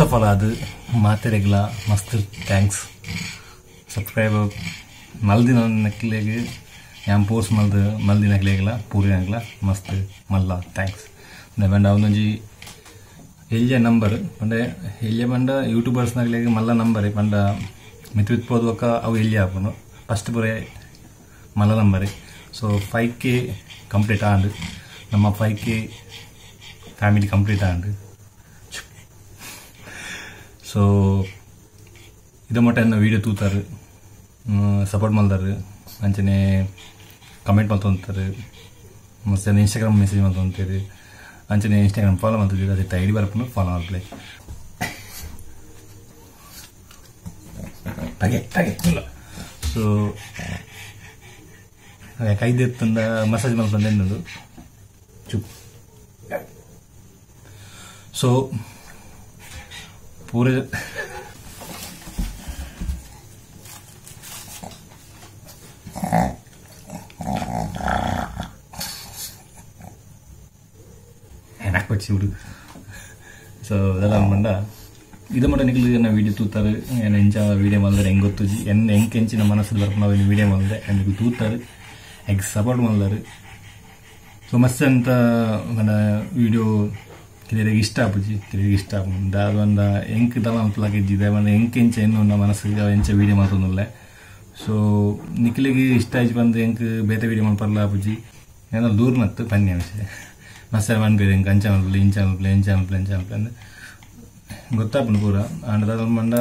First of all ಅದು ಮಾತಿರಗಿಲ್ಲ ಮಸ್ತ್ ಥ್ಯಾಂಕ್ಸ್ ಸಬ್ಸ್ಕ್ರೈಬರ್ ಮಲ್ದಿನ ನಕ್ಲಿಗೆ ಯಾಮ್ ಪೋಸ್ಟ್ ಮಲ್ದು ಮಲ್ದಿನ ನಕ್ಲಿಗಿಲ್ಲ ಪೂರಿ ನಗ್ಲ ಮಸ್ತ್ ಮಲ್ಲ ಥ್ಯಾಂಕ್ಸ್ ಬಂಡ ಅವನೊಂಜಿ ಎಲ್ಲೆ ನಂಬರ್ ಪಂಡ ಎಲ್ಲೆ ಬಂಡ ಯೂಟ್ಯೂಬರ್ಸ್ ನಗ್ಲಿಗೆ ಮಲ್ಲ ನಂಬರೇ ಪಂಡ ಮಿತ್ವಿತ್ ಪೋದ್ವಕ ಅವು ಎಲ್ಲೆ ಹಾಕೋನು ಫಸ್ಟ್ ಬರೇ ಮಲ್ಲ ನಂಬರೇ ಸೊ 5K ಕಂಪ್ಲೀಟ್ ಆಂಡು ನಮ್ಮ 5K family complete and so ಇದು ಮಟ್ಟ ನನ್ನ ವೀಡಿಯೋ ತೂತಾರೆ ಸಪೋರ್ಟ್ ಮಾಡ್ತಾರೆ ಅಂಚನೆ ಕಮೆಂಟ್ ಮಾಡ್ತಾರೆ ಮತ್ತು ಇನ್ಸ್ಟಾಗ್ರಾಮ್ ಮೆಸೇಜ್ ಮಾಡ್ತಾರೆ ಅಂಚನೆ ಇನ್ಸ್ಟಾಗ್ರಾಮ್ ಫಾಲೋ ಮಾಡ್ತಿದ್ದೀವಿ ಅದಕ್ಕೆ ಐಡಿ ಬರ್ಕೊಂಡು ಫಾಲೋ ಮಾಡಲಿ ಸೊ ಯಾಕೆ ತಂದ ಮಸಾಜ್ ಮಾಡ್ತಂದೆ ಅನ್ನೋದು ಚುಪ್ ಸೊ ಪೂರೆ enak banget sih udah so dalam benda itu mana nih kalian video tutar yang enca video malah enggot tuh sih yang engkenci nama nasi luar pernah video malah yang itu tutar ek support malah so masih entah mana video kira-kira istirahat aja, kira-kira istirahat. Dari mana, engkau dalam pelagi jeda mana engkau yang channel mana mana segala macam video mana tuh nolak. So, nikilagi istirahat aja, engkau bete video mana perlu apa aja. Yang lalu dur nanti panjang aja. Masa mana beri engkau channel, lain channel, lain channel, lain channel. Gotap pun pura. Anu dalam mana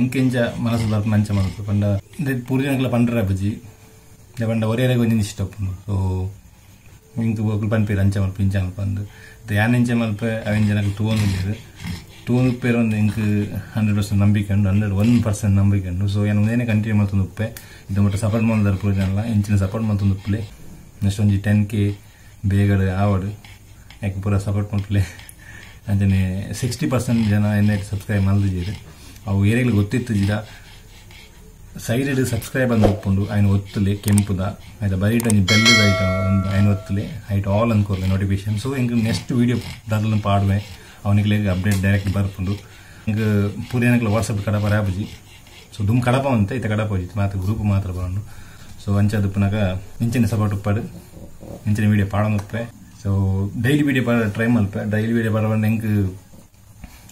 engkau yang mana sudah macam mana tuh. Panda, dari puri engkau pandra apa aja. Dari panda orang orang ini stop pun. So, minggu waktu panpir ancam atau pinjam pandu, tiada ancam atau ancam aku tuan peron engkau 100% nambi kan, 101% nambi kan, so yang udah ini country matu nuppe, itu mata support mau dar program lah, ancam support matu nuppe, nesonji 10K begar awal, aku pura support nuppe, ancamnya 60% jana ini subscribe malu jadi, aku ini kalau gotit jadi Saya itu subscriber nggak pondu, ayo ottule kempuda, ada barita nih bell barita, ayo ottule, itu all angkor notification, so engkau next video dalam part me, awalnya kalian update direct bar pondu, engkau purnya engkau WhatsApp kada parah aja, so dum kada paham tuh, itu kada paham itu, mata grup mata paham, so anca tuh punaga, incein support upar, incein video paran upar, so daily video par try mal par, daily video par orang engkau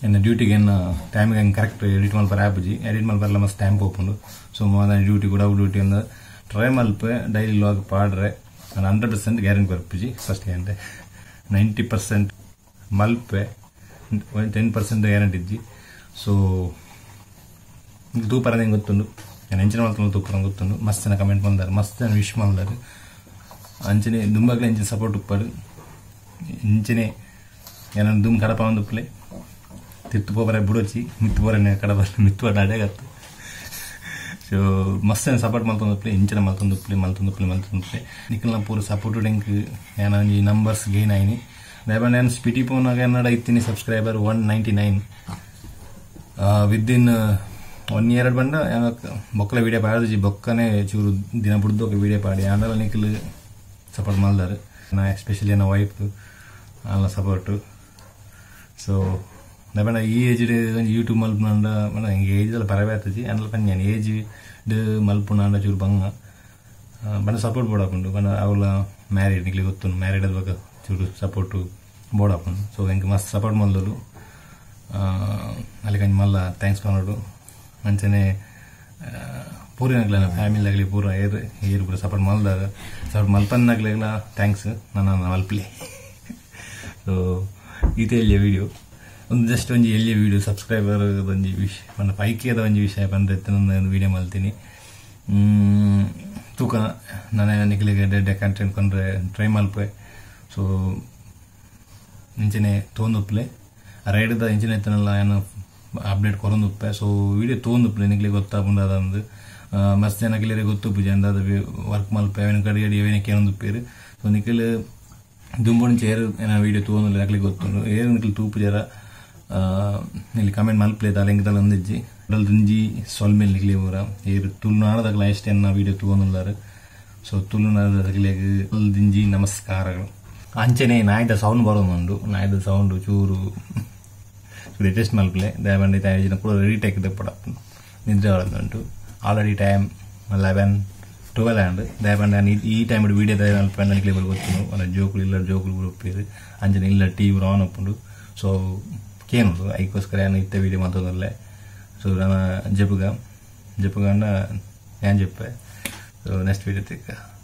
Ena duty kena time yang correct edit mal parah aja, edit mal parah mas time popunu, so mana duty kuda duty enda try mal per daily log parah, an 100% guarantee berpuji, first ende 90% mal per 10% guarantee ji, so itu parah yang gotunu, an anjir mal tunu tu kurang gotunu, mas cina comment mandar, mas cina wish mandar, anjirnya dumba kalian anjir support upar, anjirnya, an dum kada pound uple. Tiap tuh orang beruci, mituarannya kadang-kadang mituar ada gitu. So masanya support malu tuh play, incer malu tuh play, malu tuh play. Nikelnya pura support orang ke, ya nanti numbers gain aja nih. Lepas nanti speedy pun agaknya ada itu nih subscriber 199. Within 1 year benda, ya bokla video pada tuh sih bokkannya curu dina purdo ke video pada, ya nala nikel support malu dar. Nah especially na wife tuh, ala support tuh. So Namun ini aja deh YouTube malpun anda mana engage dalam paraya itu sih, anal pun jangan engage deh malpun anda curi bangga, mana support boda pun tuh, karena awalnya married nih kalo tuh married ada baga curi support tuh boda pun, so engke mas support mal dulu, alikan malah thanks kan dulu, mancenya puri nggak family lagi pura air pura support malpun nggak thanks, nana malpile, so itu aja video. Just only video subscriber dan wish mana pakai ada only wish saya pandai tenan video malti ni, tu kan nana nana keliga ada content kan try malpe, so injene tone uple, ride da injene tenan layan update koran uppe, so video tone uple nana keliga kota pun ada anda, masnya nana keliga kota pujan ada tapi work malpe, event kerja dia event kian uppe, so nana keliga dumbon chair nana video tone nana keliga kota, air nana keliga tu pujara Nilai comment mal play taling kita lanjut je, dal dunji solve mil nikli orang, ini tulunana tak lain stand na video tuan ular, so tulunana tak lagi dal dunji namaskar, anjene naik da sound baru mandu, naik da sound curu, greatest malpele, diamond itu aja nggak perlu retake deh pada pun. Ninja orang itu already time 11, 12 and diamond dan ini time itu video diamond panel klik berbuat puno, orang joke liler pilih, anjir liler TV orang punu, so kian tuh, ikut sekarang itu video mantau nggak so nama jepugan na yang jepe, so next video teka.